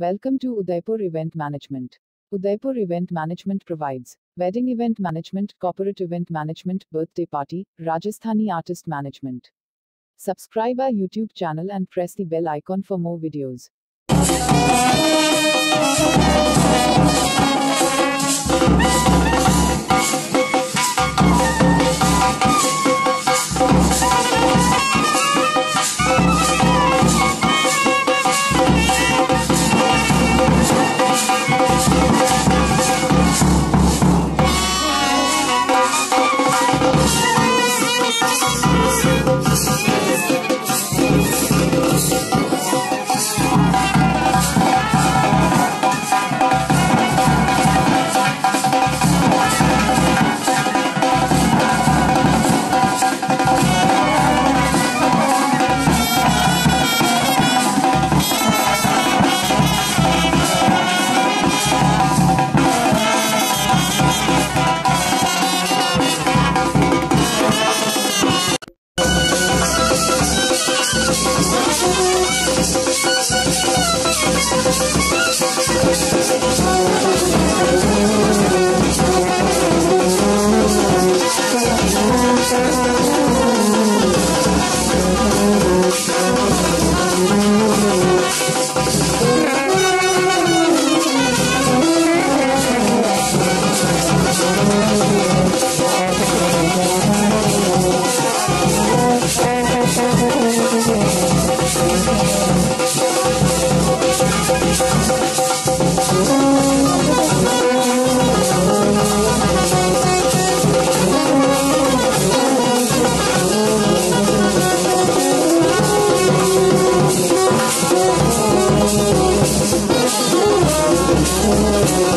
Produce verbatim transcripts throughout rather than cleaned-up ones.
Welcome to Udaipur Event Management. Udaipur Event Management provides wedding event management, corporate event management, birthday party, Rajasthani artist management. Subscribe our YouTube channel and press the bell icon for more videos.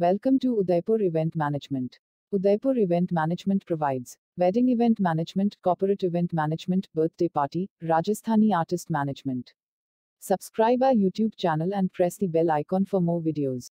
Welcome to Udaipur Event Management. Udaipur Event Management provides wedding event management, corporate event management, birthday party, Rajasthani artist management. Subscribe our YouTube channel and press the bell icon for more videos.